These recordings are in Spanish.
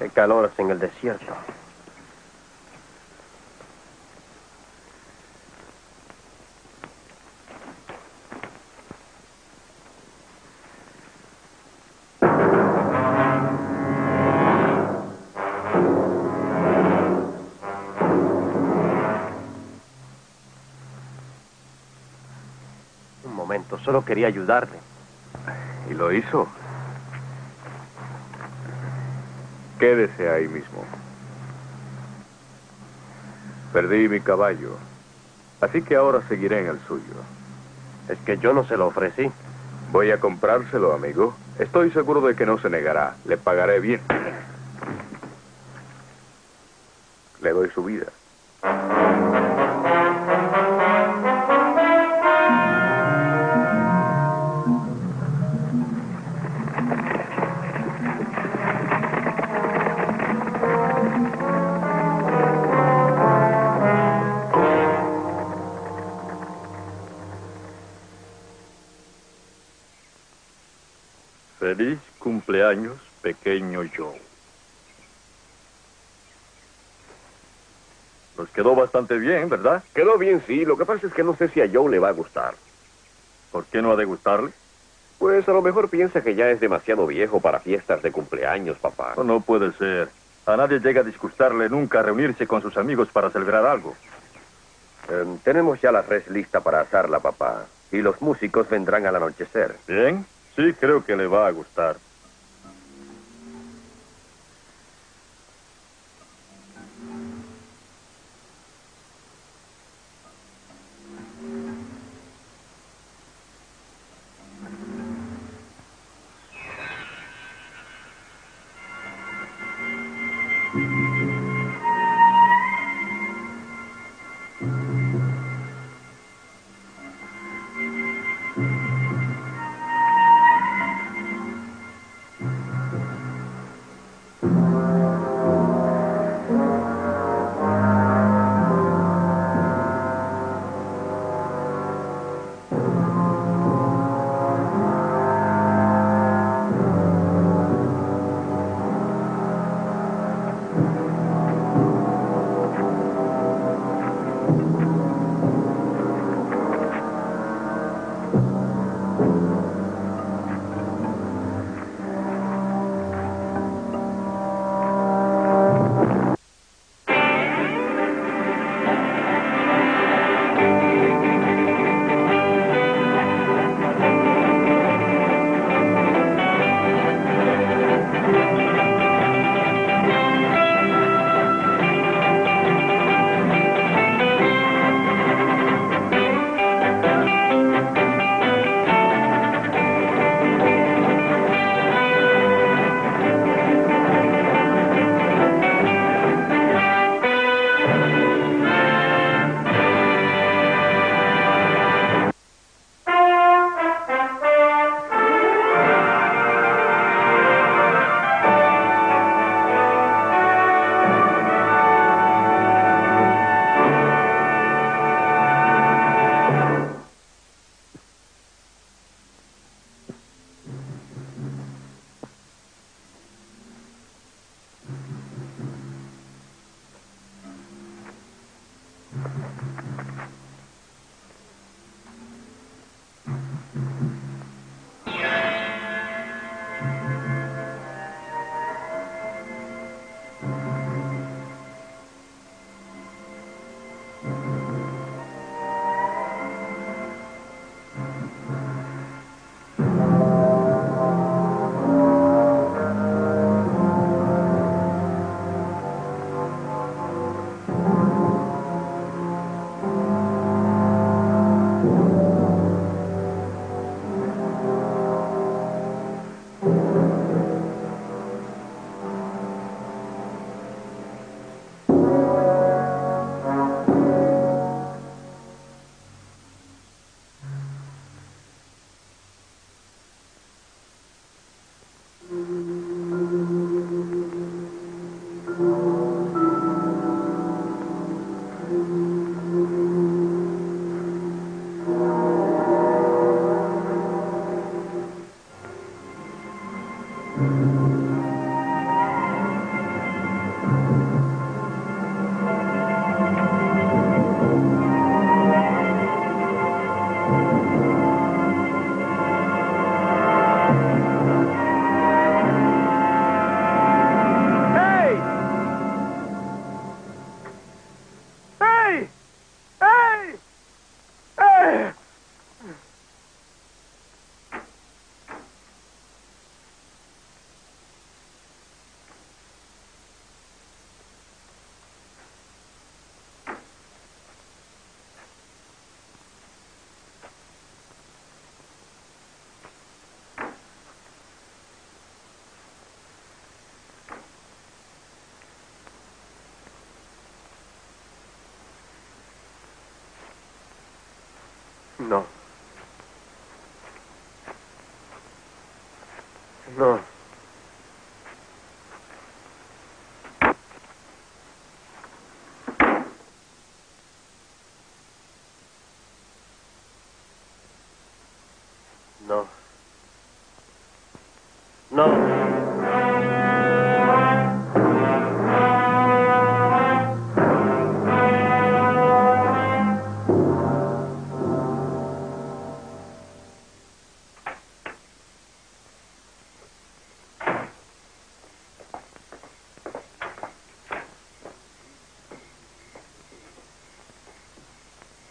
Qué calor es en el desierto. Solo quería ayudarle. ¿Y lo hizo? Quédese ahí mismo. Perdí mi caballo, así que ahora seguiré en el suyo. Es que yo no se lo ofrecí. Voy a comprárselo, amigo. Estoy seguro de que no se negará. Le pagaré bien. Le doy su vida. Feliz cumpleaños, pequeño Joe. Nos quedó bastante bien, ¿verdad? Quedó bien, sí. Lo que pasa es que no sé si a Joe le va a gustar. ¿Por qué no ha de gustarle? Pues a lo mejor piensa que ya es demasiado viejo para fiestas de cumpleaños, papá. No, no puede ser. A nadie llega a disgustarle nunca reunirse con sus amigos para celebrar algo. Tenemos ya la res lista para asarla, papá. Y los músicos vendrán al anochecer. Bien. Sí, creo que le va a gustar. No.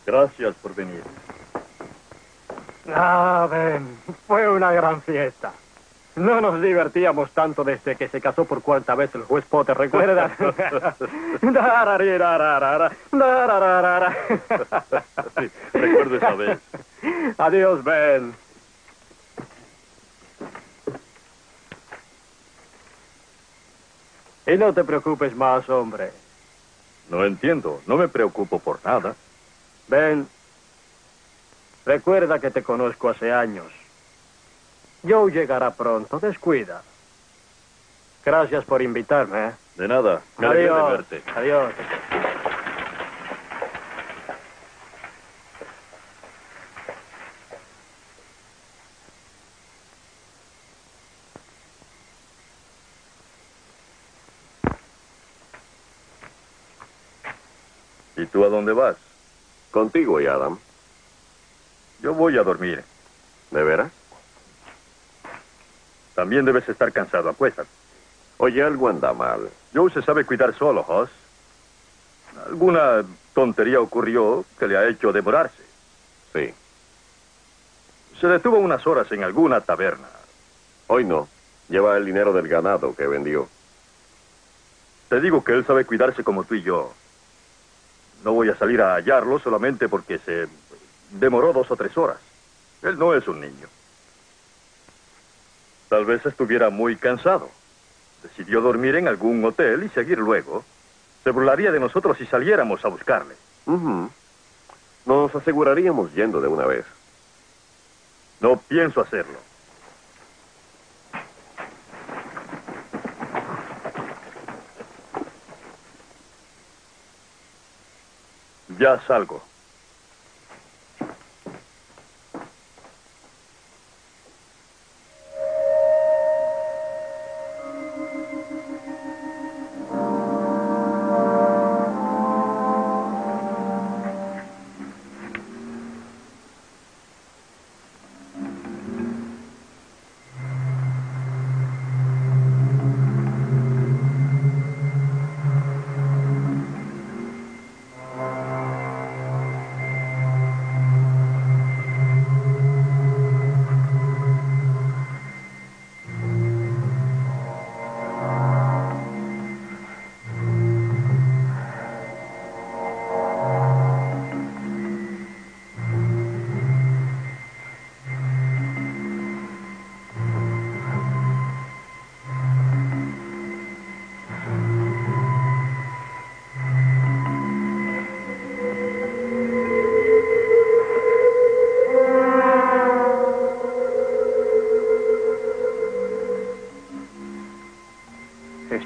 Gracias por venir. Ah, Ben, fue una gran fiesta. No nos divertíamos tanto desde que se casó por cuarta vez el juez Potter, ¿recuerdas? Sí, recuerdo esa vez. Adiós, Ben. Y no te preocupes más, hombre. No entiendo, no me preocupo por nada. Ben, recuerda que te conozco hace años. Joe llegará pronto, descuida. Gracias por invitarme, ¿eh? De nada, me alegro de verte. Adiós. ¿Y tú a dónde vas? Contigo y Adam. Yo voy a dormir. ¿De veras? También debes estar cansado, acuéstate. Oye, algo anda mal. Joe se sabe cuidar solo, Hoss. Alguna tontería ocurrió que le ha hecho demorarse. Sí. Se detuvo unas horas en alguna taberna. Hoy no. Lleva el dinero del ganado que vendió. Te digo que él sabe cuidarse como tú y yo. No voy a salir a hallarlo solamente porque se demoró 2 o 3 horas. Él no es un niño. Tal vez estuviera muy cansado. Decidió dormir en algún hotel y seguir luego. Se burlaría de nosotros si saliéramos a buscarle. Nos aseguraríamos yendo de una vez. No pienso hacerlo. Ya salgo.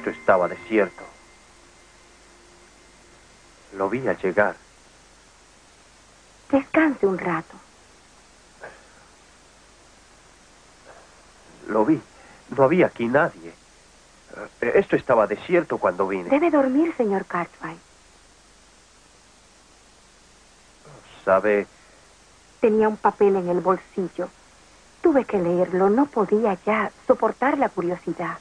Estaba desierto. Lo vi al llegar. Descanse un rato. Lo vi. No había aquí nadie. Esto estaba desierto cuando vine. Debe dormir, señor Cartwright. ¿Sabe? Tenía un papel en el bolsillo. Tuve que leerlo. No podía ya soportar la curiosidad.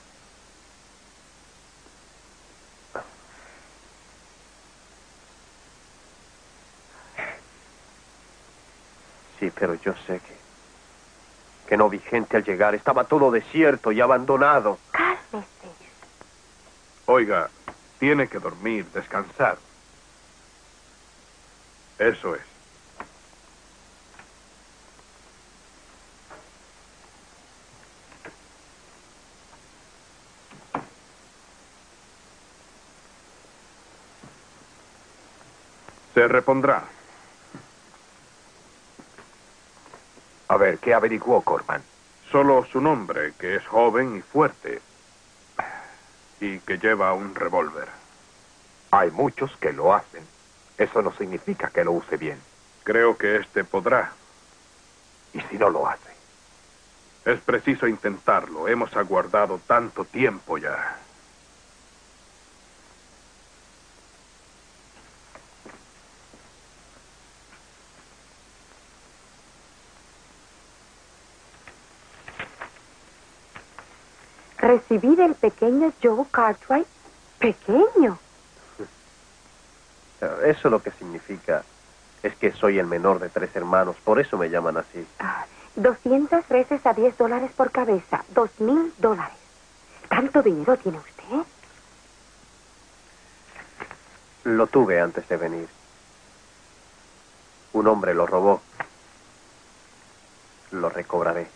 Sí, pero yo sé que no vi gente al llegar. Estaba todo desierto y abandonado. Cálmese. Oiga, tiene que dormir, descansar. Eso es. Se repondrá. que averiguó Corman? Solo su nombre, que es joven y fuerte, y que lleva un revólver. Hay muchos que lo hacen. Eso no significa que lo use bien. Creo que este podrá. ¿Y si no lo hace? Es preciso intentarlo. Hemos aguardado tanto tiempo ya. Recibí del pequeño Joe Cartwright. ¡Pequeño! Eso lo que significa es que soy el menor de 3 hermanos. Por eso me llaman así. 200 veces a $10 por cabeza. $2000. ¿Tanto dinero tiene usted? Lo tuve antes de venir. Un hombre lo robó. Lo recobraré.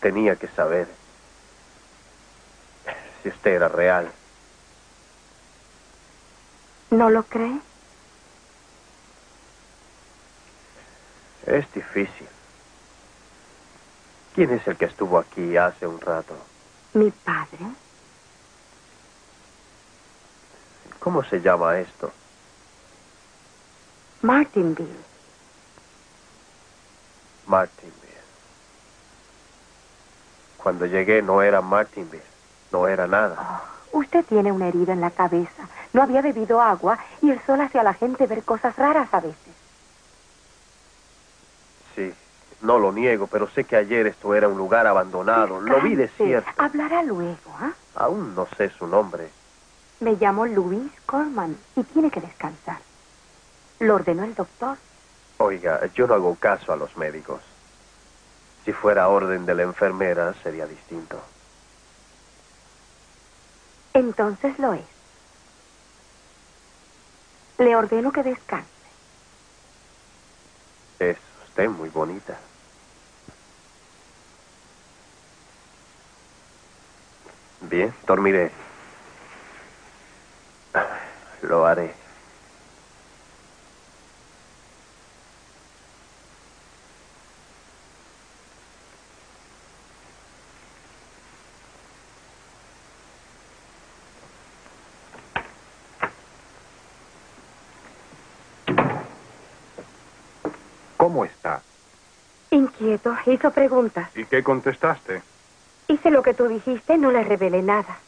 Tenía que saber si usted era real. ¿No lo cree? Es difícil. ¿Quién es el que estuvo aquí hace un rato? Mi padre. ¿Cómo se llama esto? Martinville. Martinville. Cuando llegué no era Martinville, no era nada. Oh, usted tiene una herida en la cabeza. No había bebido agua y el sol hace a la gente ver cosas raras a veces. Sí, no lo niego, pero sé que ayer esto era un lugar abandonado. Lo vi desierto. Hablará luego, ¿ah? Aún no sé su nombre. Me llamo Luis Corman y tiene que descansar. Lo ordenó el doctor. Oiga, yo no hago caso a los médicos. Si fuera orden de la enfermera, sería distinto. Entonces lo es. Le ordeno que descanse. Es usted muy bonita. Bien, dormiré. Lo haré. ¿Cómo está? Inquieto, hizo preguntas. ¿Y qué contestaste? Hice lo que tú dijiste, no le revelé nada.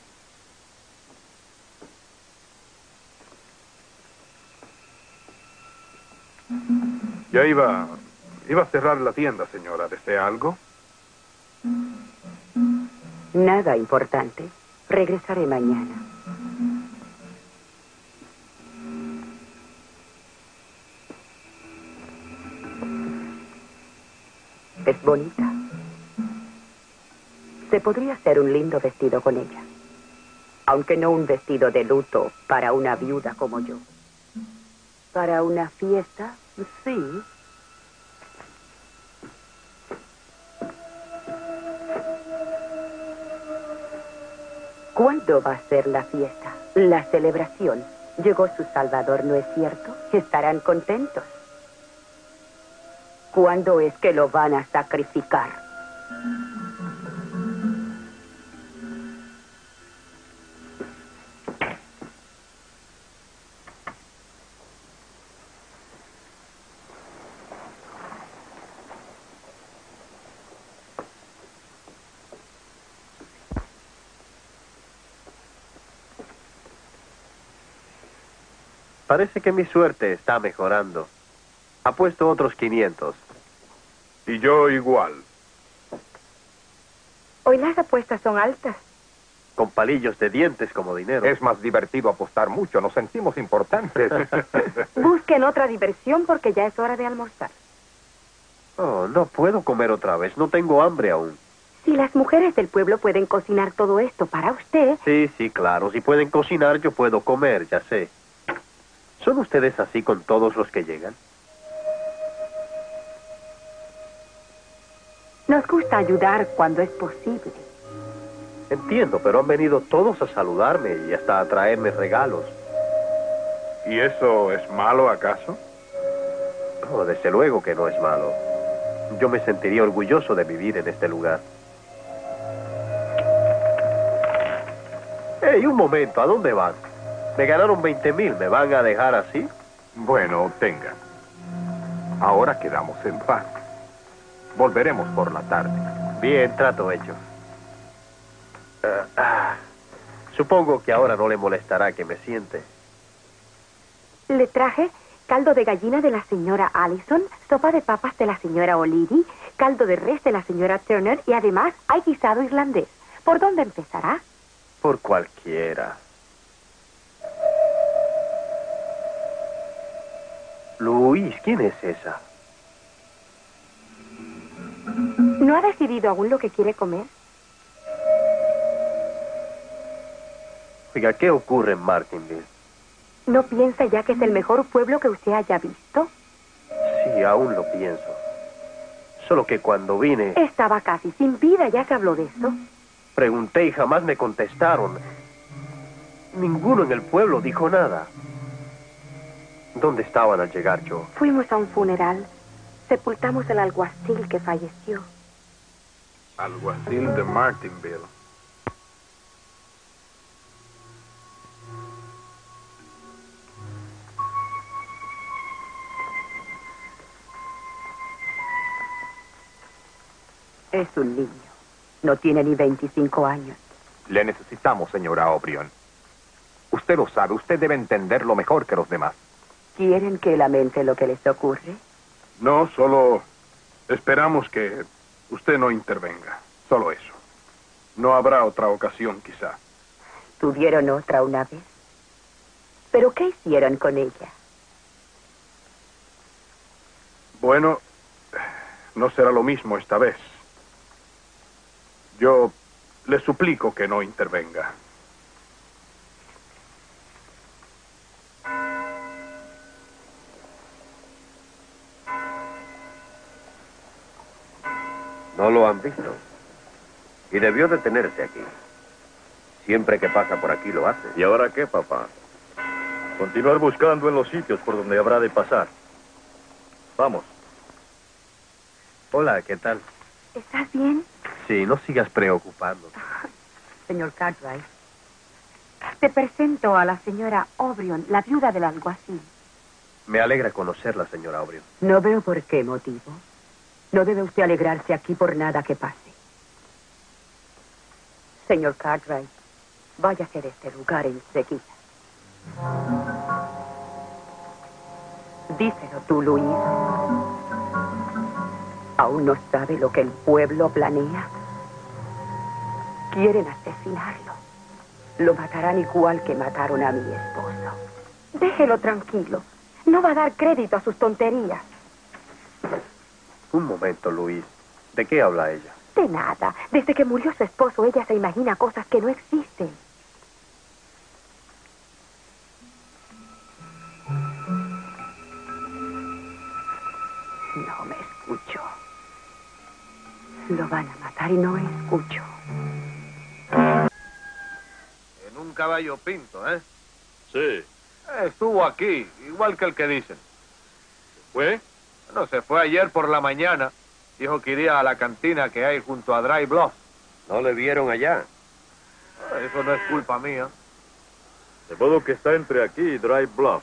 Ya iba a cerrar la tienda, señora. ¿Desea algo? Nada importante. Regresaré mañana. Es bonita. Se podría hacer un lindo vestido con ella. Aunque no un vestido de luto para una viuda como yo. Para una fiesta, sí. ¿Cuándo va a ser la fiesta? La celebración. Llegó su Salvador, ¿no es cierto? Estarán contentos. ¿Cuándo es que lo van a sacrificar? Parece que mi suerte está mejorando. Apuesto otros 500. Y yo igual. Hoy las apuestas son altas. Con palillos de dientes como dinero. Es más divertido apostar mucho, nos sentimos importantes. Busquen otra diversión porque ya es hora de almorzar. Oh, no puedo comer otra vez, no tengo hambre aún. Si las mujeres del pueblo pueden cocinar todo esto para usted... Sí, claro, si pueden cocinar yo puedo comer, ya sé. ¿Son ustedes así con todos los que llegan? Nos gusta ayudar cuando es posible. Entiendo, pero han venido todos a saludarme y hasta a traerme regalos. ¿Y eso es malo, acaso? No, desde luego que no es malo. Yo me sentiría orgulloso de vivir en este lugar. ¡Hey, un momento! ¿A dónde van? Me ganaron 20.000. ¿Me van a dejar así? Bueno, tenga. Ahora quedamos en paz. Volveremos por la tarde. Bien, trato hecho. Supongo que ahora no le molestará que me siente. Le traje caldo de gallina de la señora Allison, sopa de papas de la señora O'Leary, caldo de res de la señora Turner y además hay guisado irlandés. ¿Por dónde empezará? Por cualquiera. Luis, ¿quién es esa? ¿No ha decidido aún lo que quiere comer? Oiga, ¿qué ocurre en Martinville? ¿No piensa ya que es el mejor pueblo que usted haya visto? Sí, aún lo pienso. Solo que cuando vine... Estaba casi sin vida, ya que habló de eso. Pregunté y jamás me contestaron. Ninguno en el pueblo dijo nada. ¿Dónde estaban al llegar yo? Fuimos a un funeral. Sepultamos al alguacil que falleció. Alguacil de Martinville. Es un niño. No tiene ni 25 años. Le necesitamos, señora O'Brien. Usted lo sabe. Usted debe entenderlo mejor que los demás. ¿Quieren que lamente lo que les ocurre? No, solo esperamos que usted no intervenga. Solo eso. No habrá otra ocasión, quizá. ¿Tuvieron otra una vez? ¿Pero qué hicieron con ella? Bueno, no será lo mismo esta vez. Yo le suplico que no intervenga. No lo han visto. Y debió detenerse aquí. Siempre que pasa por aquí lo hace. ¿Y ahora qué, papá? Continuar buscando en los sitios por donde habrá de pasar. Vamos. Hola, ¿qué tal? ¿Estás bien? Sí, no sigas preocupándote. Señor Cartwright, te presento a la señora O'Brien, la viuda del alguacil. Me alegra conocerla, señora O'Brien. No veo por qué motivo. No debe usted alegrarse aquí por nada que pase. Señor Cartwright, váyase de este lugar enseguida. Díselo tú, Luis. ¿Aún no sabe lo que el pueblo planea? Quieren asesinarlo. Lo matarán igual que mataron a mi esposo. Déjelo tranquilo. No va a dar crédito a sus tonterías. Un momento, Luis. ¿De qué habla ella? De nada. Desde que murió su esposo, ella se imagina cosas que no existen. No me escucho. Lo van a matar y no escucho. En un caballo pinto, ¿eh? Sí. Estuvo aquí, igual que el que dicen. ¿Se fue? No, se fue ayer por la mañana. Dijo que iría a la cantina que hay junto a Dry Bluff. ¿No le vieron allá? Eso no es culpa mía. De modo que está entre aquí y Dry Bluff.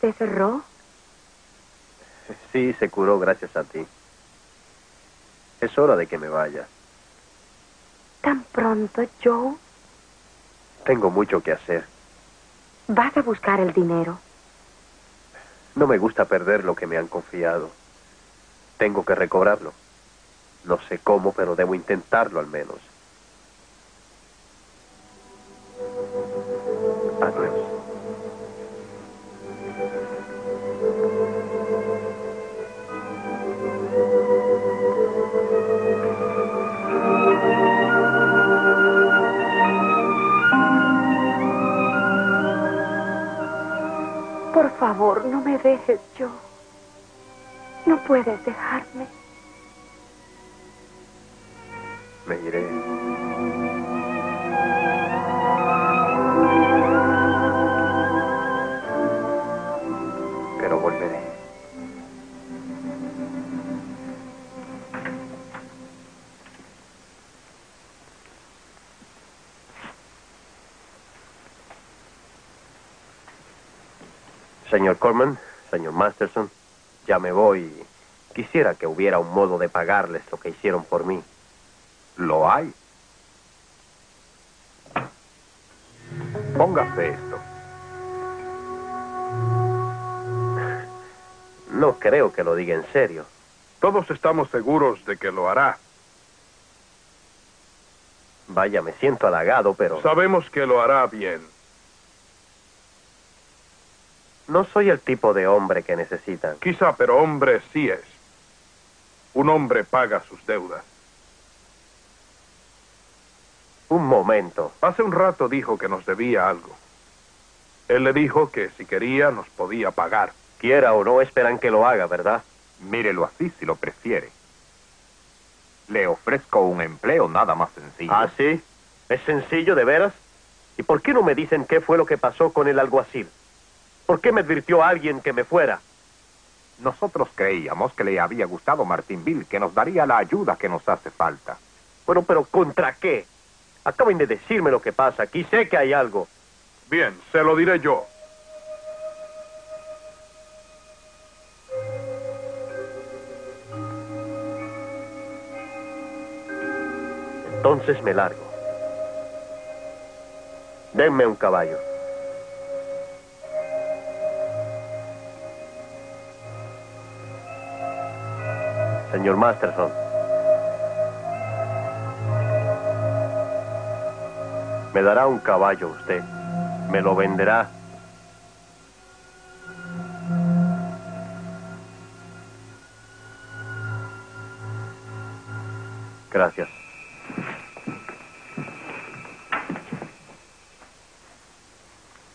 ¿Se cerró? Sí, se curó gracias a ti. Es hora de que me vaya. ¿Tan pronto, Joe? Tengo mucho que hacer. ¿Vas a buscar el dinero? No me gusta perder lo que me han confiado. Tengo que recobrarlo. No sé cómo, pero debo intentarlo al menos. Adiós. No me dejes, Joe. No puedes dejarme. Me iré. Pero volveré. Señor Corman, señor Masterson, ya me voy. Quisiera que hubiera un modo de pagarles lo que hicieron por mí. Lo hay. Póngase esto. No creo que lo diga en serio. Todos estamos seguros de que lo hará. Vaya, me siento halagado, pero... Sabemos que lo hará bien. No soy el tipo de hombre que necesitan. Quizá, pero hombre sí es. Un hombre paga sus deudas. Un momento. Hace un rato dijo que nos debía algo. Él le dijo que si quería nos podía pagar. Quiera o no, esperan que lo haga, ¿verdad? Mírelo así si lo prefiere. Le ofrezco un empleo nada más sencillo. ¿Ah, sí? ¿Es sencillo, de veras? ¿Y por qué no me dicen qué fue lo que pasó con el alguacil? ¿Por qué me advirtió a alguien que me fuera? Nosotros creíamos que le había gustado Martinville, que nos daría la ayuda que nos hace falta. Bueno, pero ¿contra qué? Acaben de decirme lo que pasa aquí. Sé que hay algo. Bien, se lo diré yo. Entonces me largo. Denme un caballo. Señor Masterson. Me dará un caballo usted. Me lo venderá. Gracias.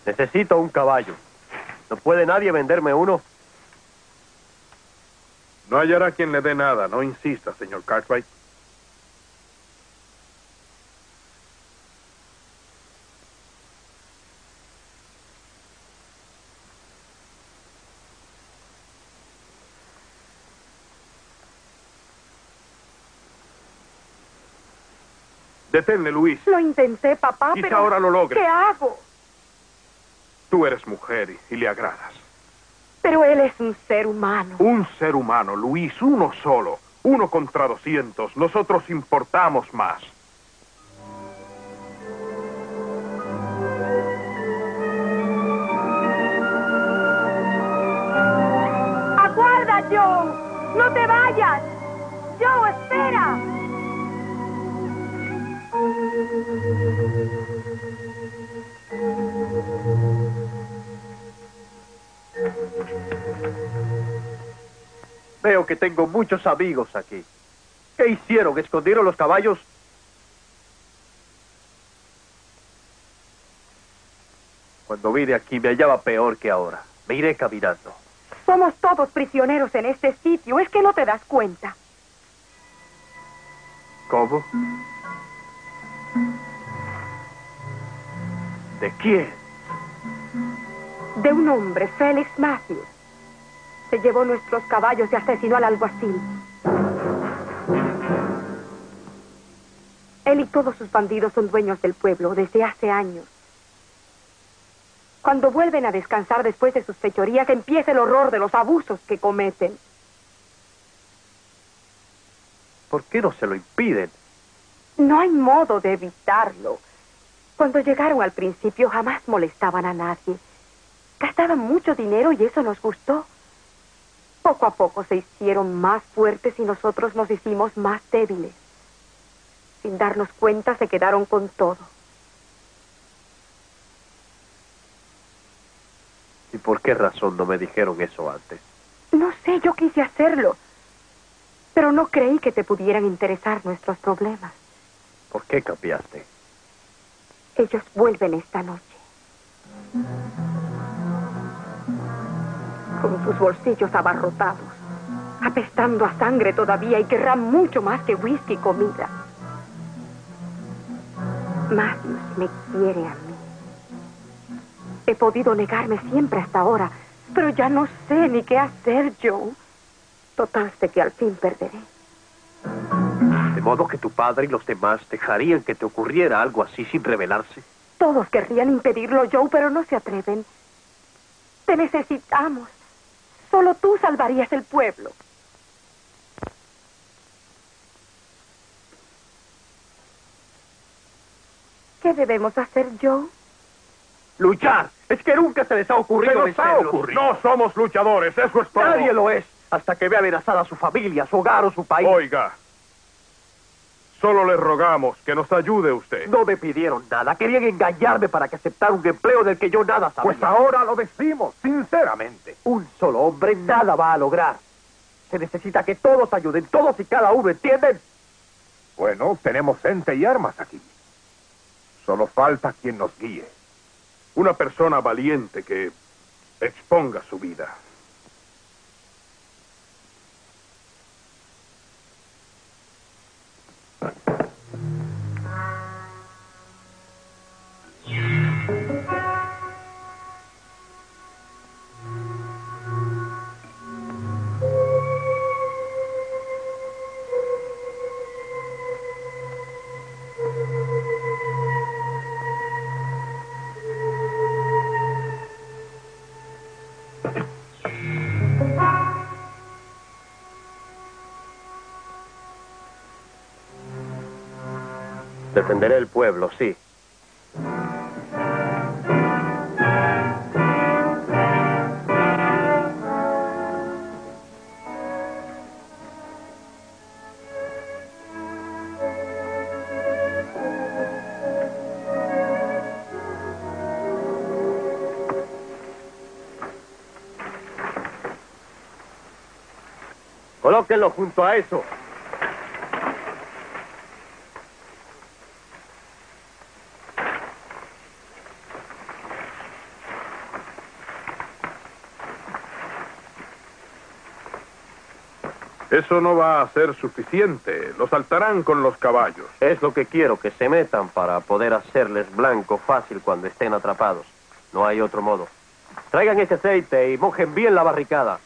Necesito un caballo. ¿No puede nadie venderme uno? No hallará quien le dé nada. No insista, señor Cartwright. Deténle, Luis. Lo intenté, papá, pero... Quizá ahora lo logre. ¿Qué hago? Tú eres mujer y le agradas. Pero él es un ser humano. Un ser humano, Luis, uno solo. 1 contra 200. Nosotros importamos más. ¡Aguarda, Joe! ¡No te vayas! ¡Joe, espera! Veo que tengo muchos amigos aquí. ¿Qué hicieron? ¿Escondieron los caballos? Cuando vine aquí me hallaba peor que ahora. Me iré caminando. Somos todos prisioneros en este sitio. ¿Es que no te das cuenta? ¿Cómo? ¿De quién? De un hombre, Félix Matthews. Se llevó nuestros caballos y asesinó al alguacil. Él y todos sus bandidos son dueños del pueblo desde hace años. Cuando vuelven a descansar después de sus fechorías, empieza el horror de los abusos que cometen. ¿Por qué no se lo impiden? No hay modo de evitarlo. Cuando llegaron al principio, jamás molestaban a nadie. Gastaban mucho dinero y eso nos gustó. Poco a poco se hicieron más fuertes y nosotros nos hicimos más débiles. Sin darnos cuenta, se quedaron con todo. ¿Y por qué razón no me dijeron eso antes? No sé, yo quise hacerlo. Pero no creí que te pudieran interesar nuestros problemas. ¿Por qué cambiaste? Ellos vuelven esta noche. con sus bolsillos abarrotados, apestando a sangre todavía, y querrá mucho más que whisky y comida. Matthews me quiere a mí. He podido negarme siempre hasta ahora, pero ya no sé ni qué hacer, Joe. Total, sé que al fin perderé. ¿De modo que tu padre y los demás dejarían que te ocurriera algo así sin rebelarse? Todos querrían impedirlo, Joe, pero no se atreven. Te necesitamos. Solo tú salvarías el pueblo. ¿Qué debemos hacer, Joe? ¡Luchar! Es que nunca se les ha ocurrido vencerlos. No somos luchadores, eso es todo. Nadie lo es, hasta que vea amenazada a su familia, su hogar o su país. Oiga, solo les rogamos que nos ayude usted. No me pidieron nada, querían engañarme para que aceptara un empleo del que yo nada sabía. Pues ahora lo decimos, sinceramente. Un solo hombre nada va a lograr. Se necesita que todos ayuden, todos y cada uno, ¿entienden? Bueno, tenemos gente y armas aquí. Solo falta quien nos guíe. Una persona valiente que exponga su vida. Defenderé el pueblo, sí. Colóquenlo junto a eso. Eso no va a ser suficiente. Lo saltarán con los caballos. Es lo que quiero, que se metan para poder hacerles blanco fácil cuando estén atrapados. No hay otro modo. Traigan ese aceite y mojen bien la barricada.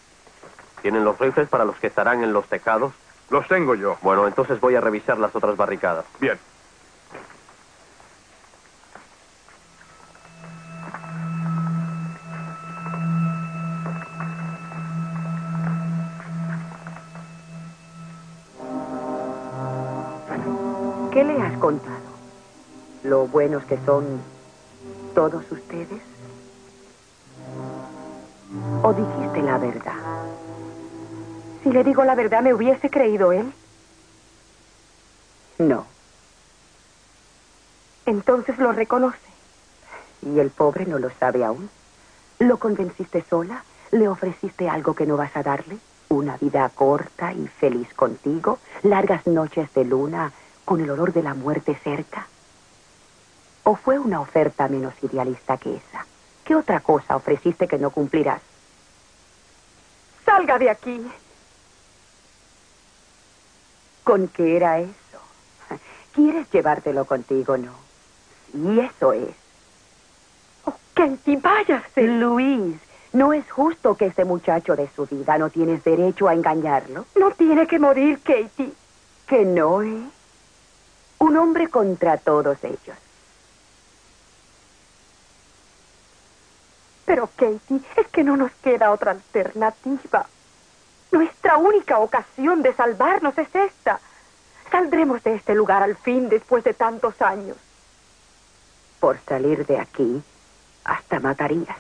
¿Tienen los rifles para los que estarán en los tejados? Los tengo yo. Bueno, entonces voy a revisar las otras barricadas. Bien. ¿Qué le has contado? ¿Lo buenos que son todos ustedes? ¿O dijiste la verdad? Si le digo la verdad, ¿me hubiese creído él? No. Entonces lo reconoce. Y el pobre no lo sabe aún. ¿Lo convenciste sola? ¿Le ofreciste algo que no vas a darle? Una vida corta y feliz contigo, largas noches de luna, con el olor de la muerte cerca. ¿O fue una oferta menos idealista que esa? ¿Qué otra cosa ofreciste que no cumplirás? ¡Salga de aquí! ¿Con qué era eso? ¿Quieres llevártelo contigo, no? Y eso es. ¡Oh, Katie, váyase! Luis, no es justo que ese muchacho de su vida. No tienes derecho a engañarlo. No tiene que morir, Katie. Que no, ¿eh? Un hombre contra todos ellos. Pero, Katie, es que no nos queda otra alternativa. Nuestra única ocasión de salvarnos es esta. Saldremos de este lugar al fin después de tantos años. Por salir de aquí, hasta matarías.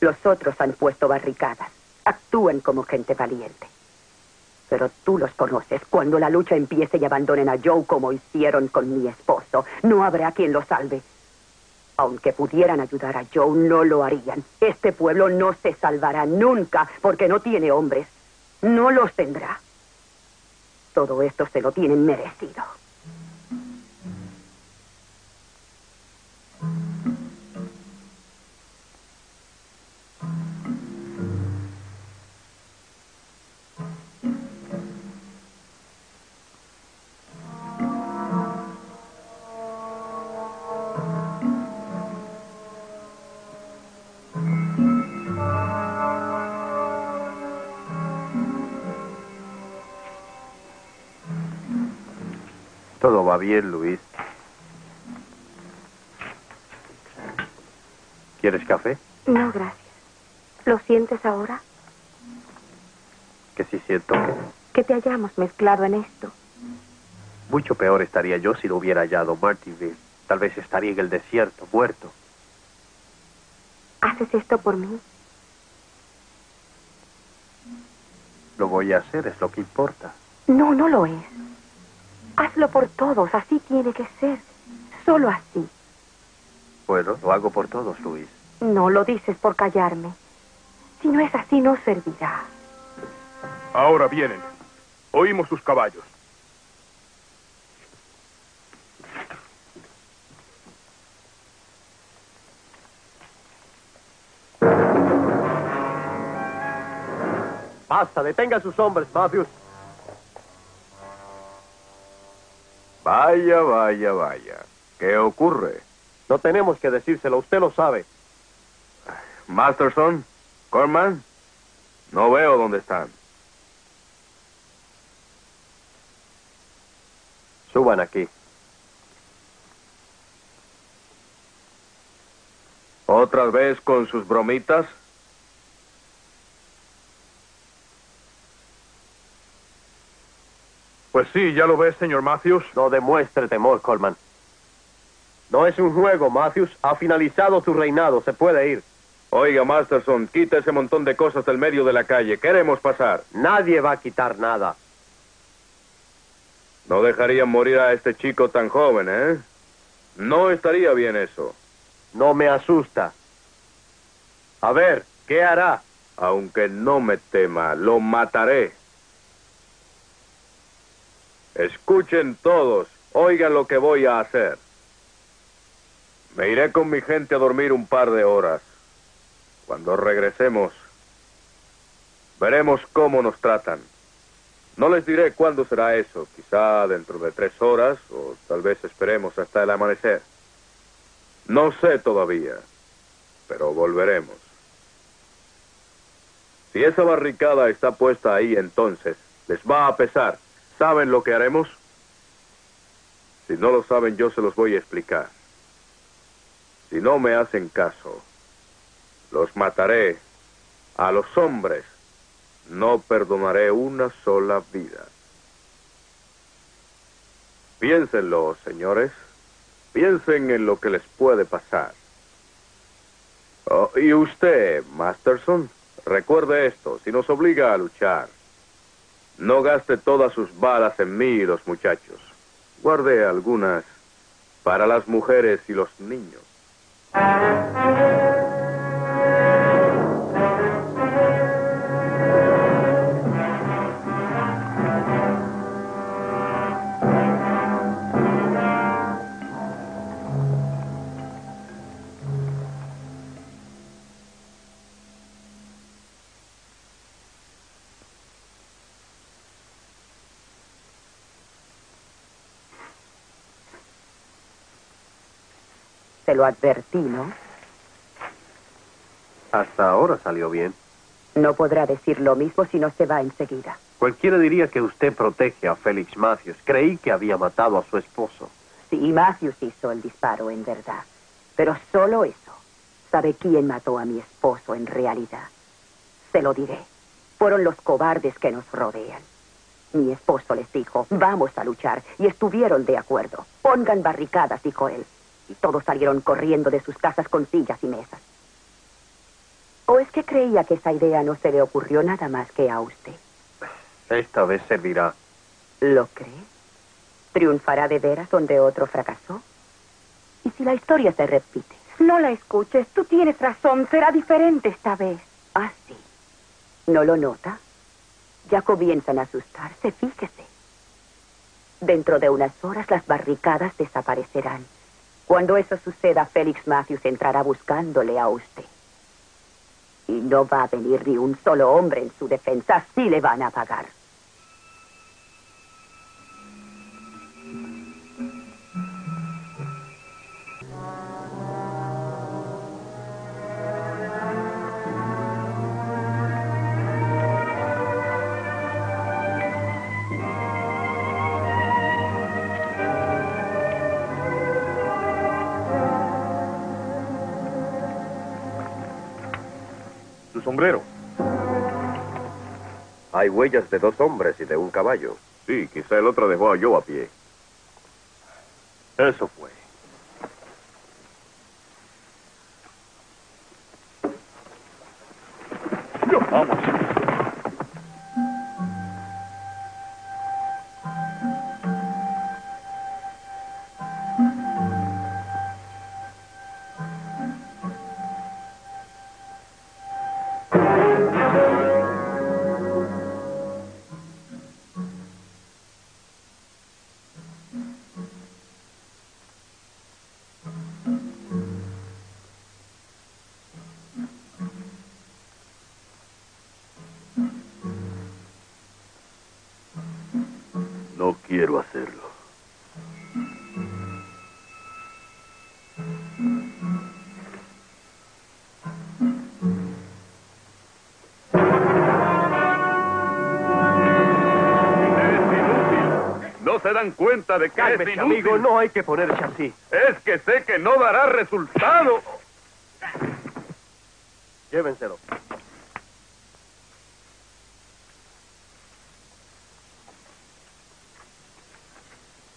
Los otros han puesto barricadas. Actúan como gente valiente. Pero tú los conoces. Cuando la lucha empiece y abandonen a Joe como hicieron con mi esposo, no habrá quien lo salve. Aunque pudieran ayudar a Joe, no lo harían. Este pueblo no se salvará nunca porque no tiene hombres. No los tendrá. Todo esto se lo tienen merecido. no va bien, Luis. ¿Quieres café? No, gracias. ¿Lo sientes ahora? ¿Que sí siento qué? Que te hayamos mezclado en esto. Mucho peor estaría yo si lo hubiera hallado, Martinville. Tal vez estaría en el desierto, muerto. ¿Haces esto por mí? Lo voy a hacer, es lo que importa. No, no lo es. Hazlo por todos, así tiene que ser. Solo así. Bueno, lo hago por todos, Luis. No lo dices por callarme. Si no es así, no servirá. Ahora vienen. Oímos sus caballos. Basta, detengan sus hombres, Matthews. Vaya, vaya, vaya. ¿Qué ocurre? No tenemos que decírselo, usted lo sabe. Masterson, Corman, no veo dónde están. Suban aquí. ¿Otra vez con sus bromitas? Pues sí, ya lo ves, señor Matthews. No demuestre temor, Coleman. No es un juego, Matthews. Ha finalizado su reinado. Se puede ir. Oiga, Masterson, quita ese montón de cosas del medio de la calle. Queremos pasar. Nadie va a quitar nada. No dejarían morir a este chico tan joven, ¿eh? No estaría bien eso. No me asusta. A ver, ¿qué hará? Aunque no me tema, lo mataré. Escuchen todos, oigan lo que voy a hacer. Me iré con mi gente a dormir un par de horas. Cuando regresemos, veremos cómo nos tratan. No les diré cuándo será eso, quizá dentro de 3 horas o tal vez esperemos hasta el amanecer. No sé todavía, pero volveremos. Si esa barricada está puesta ahí, entonces les va a pesar. ¿Saben lo que haremos? Si no lo saben, yo se los voy a explicar. Si no me hacen caso, los mataré a los hombres. No perdonaré una sola vida. Piénsenlo, señores. Piensen en lo que les puede pasar. Oh, y usted, Masterson, recuerde esto, si nos obliga a luchar, no gaste todas sus balas en mí y los muchachos. Guarde algunas para las mujeres y los niños. Te lo advertí, ¿no? Hasta ahora salió bien. No podrá decir lo mismo si no se va enseguida. Cualquiera diría que usted protege a Félix Matthews. Creí que había matado a su esposo. Sí, Matthews hizo el disparo, en verdad. Pero solo eso. ¿Sabe quién mató a mi esposo en realidad? Se lo diré. Fueron los cobardes que nos rodean. Mi esposo les dijo, vamos a luchar. Y estuvieron de acuerdo. Pongan barricadas, dijo él. Y todos salieron corriendo de sus casas con sillas y mesas. ¿O es que creía que esa idea no se le ocurrió nada más que a usted? Esta vez servirá. ¿Lo cree? ¿Triunfará de veras donde otro fracasó? ¿Y si la historia se repite? No la escuches, tú tienes razón, será diferente esta vez. Ah, sí. ¿No lo nota? Ya comienzan a asustarse, fíjese. Dentro de unas horas las barricadas desaparecerán. Cuando eso suceda, Félix Matthews entrará buscándole a usted. Y no va a venir ni un solo hombre en su defensa. Así le van a pagar. sombrero. Hay huellas de dos hombres y de un caballo. Sí, quizá el otro dejó a Joe a pie. Eso fue. Vamos. No quiero hacerlo. No se dan cuenta de que cálmese, es inútil. Amigo, no hay que ponerse así. Es que sé que no dará resultado. Llévenselo.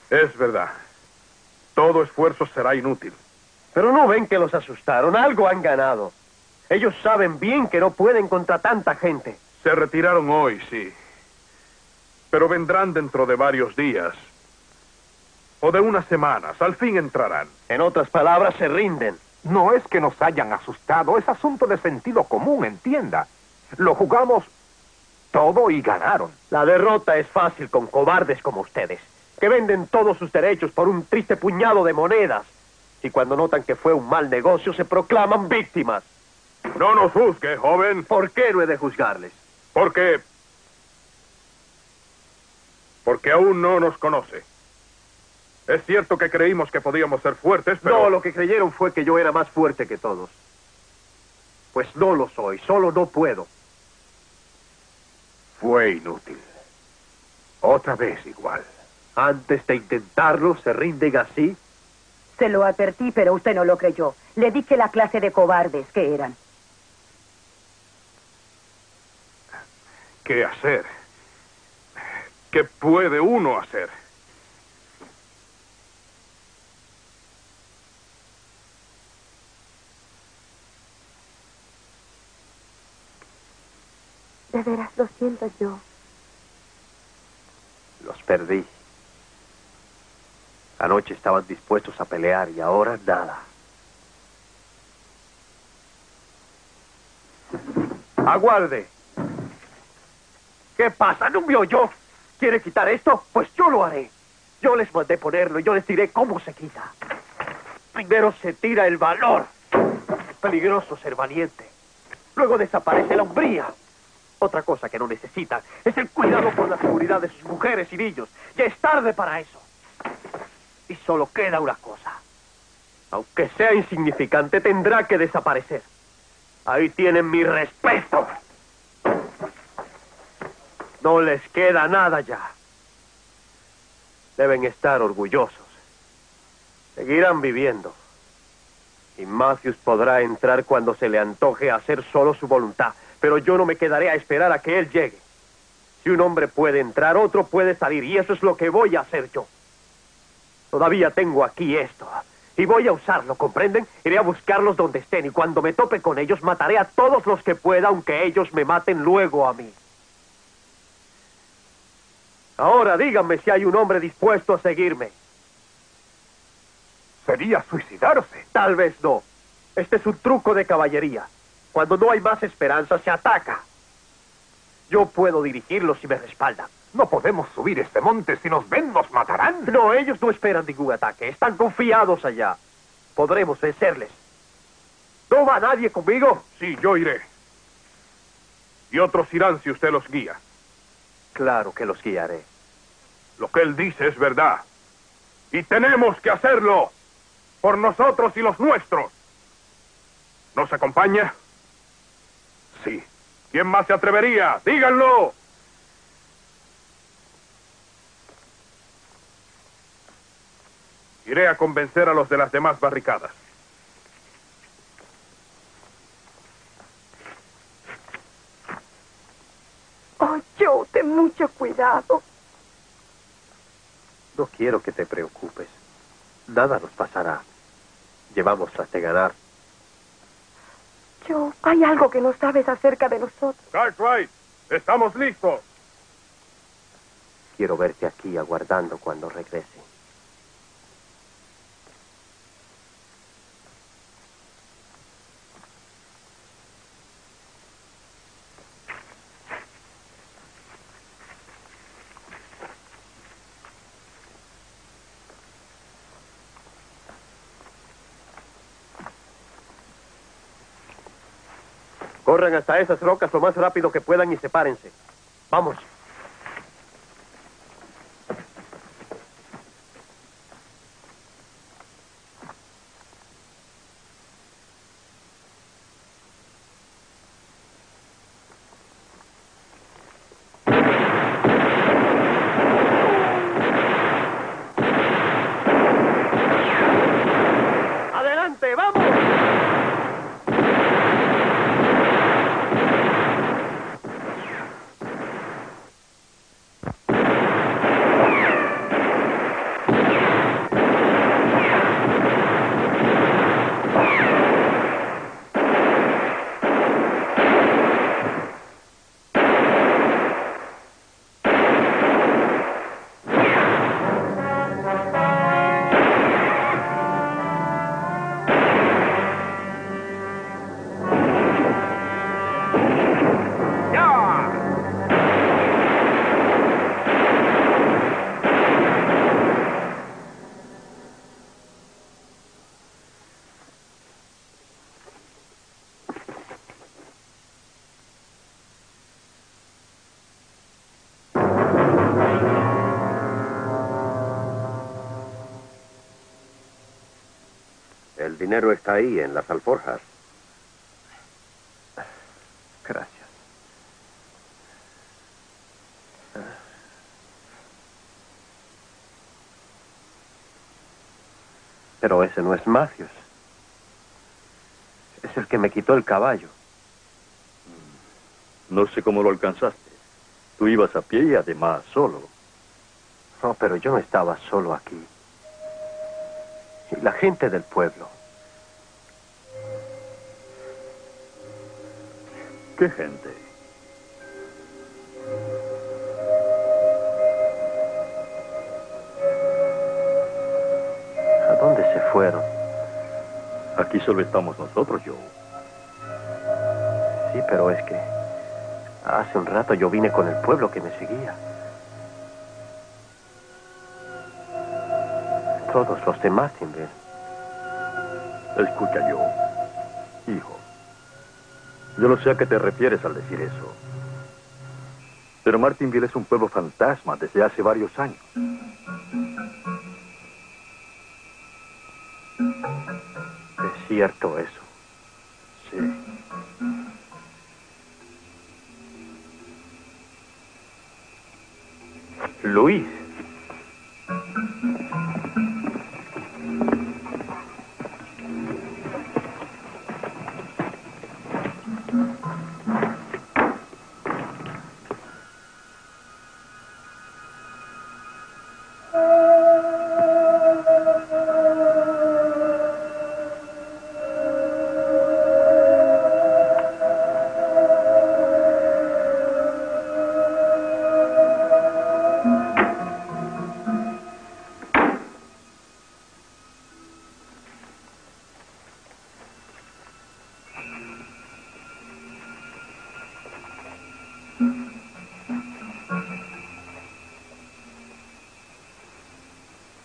Es verdad. Todo esfuerzo será inútil. Pero no ven que los asustaron. Algo han ganado. Ellos saben bien que no pueden contra tanta gente. Se retiraron hoy, sí. Pero vendrán dentro de varios días. O de unas semanas. Al fin entrarán. En otras palabras, se rinden. No es que nos hayan asustado. Es asunto de sentido común, entienda. Lo jugamos todo y ganaron. La derrota es fácil con cobardes como ustedes, que venden todos sus derechos por un triste puñado de monedas. Y cuando notan que fue un mal negocio, se proclaman víctimas. No nos juzgue, joven. ¿Por qué no he de juzgarles? Porque aún no nos conoce. Es cierto que creímos que podíamos ser fuertes, pero... No, lo que creyeron fue que yo era más fuerte que todos. Pues no lo soy, solo no puedo. Fue inútil. Otra vez igual. Antes de intentarlo, se rinden así. Se lo advertí, pero usted no lo creyó. Le dije la clase de cobardes que eran. ¿Qué hacer? ¿Qué puede uno hacer? De veras, lo siento yo. Los perdí. Anoche estaban dispuestos a pelear y ahora nada. ¡Aguarde! ¿Qué pasa? ¿No me oyó? ¿Quiere quitar esto? Pues yo lo haré. Yo les mandé ponerlo y yo les diré cómo se quita. Primero se tira el valor. Peligroso ser valiente. Luego desaparece la hombría. Otra cosa que no necesitan es el cuidado por la seguridad de sus mujeres y niños. Ya es tarde para eso. Y solo queda una cosa. Aunque sea insignificante, tendrá que desaparecer. Ahí tienen mi respeto. No les queda nada ya. Deben estar orgullosos. Seguirán viviendo. Y Matthews podrá entrar cuando se le antoje hacer solo su voluntad. Pero yo no me quedaré a esperar a que él llegue. Si un hombre puede entrar, otro puede salir. Y eso es lo que voy a hacer yo. Todavía tengo aquí esto. Y voy a usarlo, ¿comprenden? Iré a buscarlos donde estén. Y cuando me tope con ellos, mataré a todos los que pueda, aunque ellos me maten luego a mí. Ahora, díganme si hay un hombre dispuesto a seguirme. ¿Sería suicidarse? Tal vez no. Este es un truco de caballería. Cuando no hay más esperanza, se ataca. Yo puedo dirigirlos si me respaldan. No podemos subir este monte. Si nos ven, nos matarán. No, ellos no esperan ningún ataque. Están confiados allá. Podremos vencerles. ¿No va nadie conmigo? Sí, yo iré. Y otros irán si usted los guía. Claro que los guiaré. Lo que él dice es verdad. Y tenemos que hacerlo. Por nosotros y los nuestros. ¿Nos acompaña? Sí. ¿Quién más se atrevería? ¡Díganlo! Iré a convencer a los de las demás barricadas. Joe, ten mucho cuidado. No quiero que te preocupes. Nada nos pasará. Llevamos las de ganar. Joe, hay algo que no sabes acerca de nosotros. Cartwright, estamos listos. Quiero verte aquí aguardando cuando regrese. Corran hasta esas rocas lo más rápido que puedan y sepárense. ¡Vamos! El dinero está ahí, en las alforjas. Gracias. Pero ese no es Matthews. Es el que me quitó el caballo. No sé cómo lo alcanzaste. Tú ibas a pie y además solo. No, pero yo no estaba solo aquí. Y la gente del pueblo. ¿Qué gente? ¿A dónde se fueron? Aquí solo estamos nosotros, Joe. Sí, pero es que hace un rato yo vine con el pueblo que me seguía. Todos los de Martinville. Escucha, Joe. Hijo. Yo no sé a qué te refieres al decir eso. Pero Martinville es un pueblo fantasma desde hace varios años. Es cierto eso. Sí. Luis.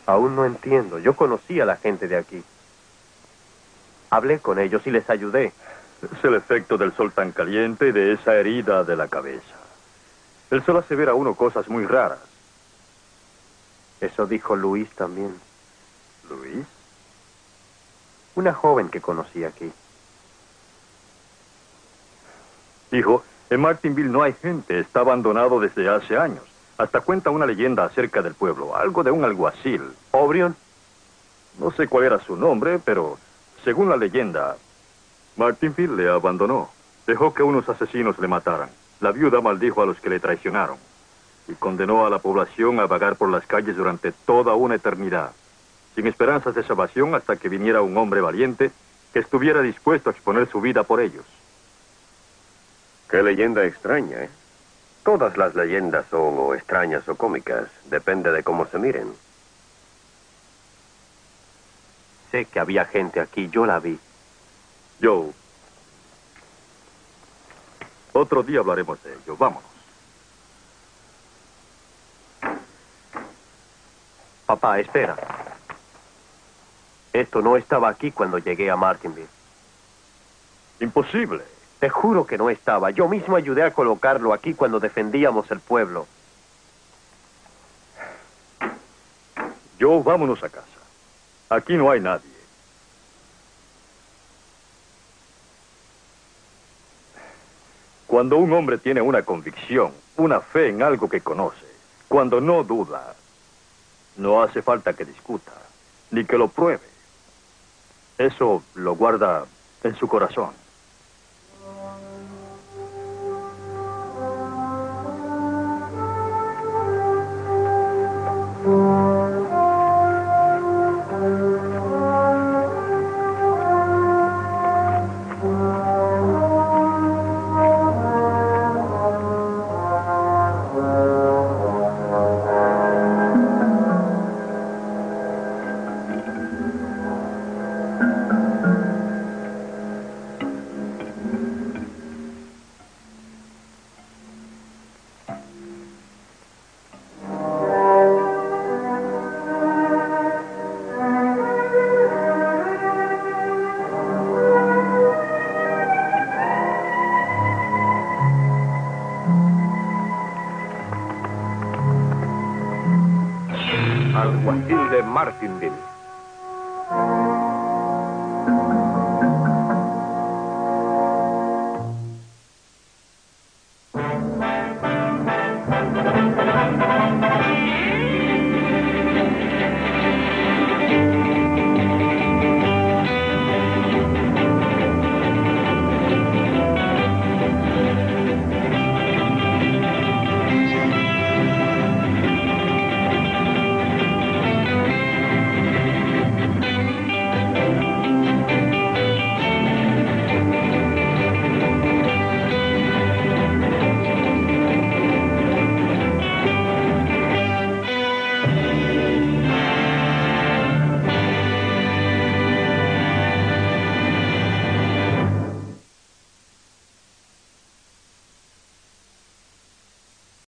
Aún no entiendo. Yo conocí a la gente de aquí. Hablé con ellos y les ayudé. Es el efecto del sol tan caliente y de esa herida de la cabeza. El sol hace ver a uno cosas muy raras. Eso dijo Luis también. ¿Luis? Una joven que conocí aquí. Hijo, en Martinville no hay gente. Está abandonado desde hace años. Hasta cuenta una leyenda acerca del pueblo, algo de un alguacil. ¿O'Brien? No sé cuál era su nombre, pero según la leyenda, Martinville le abandonó. Dejó que unos asesinos le mataran. La viuda maldijo a los que le traicionaron y condenó a la población a vagar por las calles durante toda una eternidad, sin esperanzas de salvación hasta que viniera un hombre valiente que estuviera dispuesto a exponer su vida por ellos. Qué leyenda extraña, ¿eh? Todas las leyendas son o extrañas o cómicas, depende de cómo se miren. Sé que había gente aquí, yo la vi. Joe, otro día hablaremos de ello, vámonos. Papá, espera. Esto no estaba aquí cuando llegué a Martinville. Imposible. Te juro que no estaba. Yo mismo ayudé a colocarlo aquí cuando defendíamos el pueblo. Joe, vámonos a casa. Aquí no hay nadie. Cuando un hombre tiene una convicción, una fe en algo que conoce, cuando no duda, no hace falta que discuta, ni que lo pruebe. Eso lo guarda en su corazón. Martinville.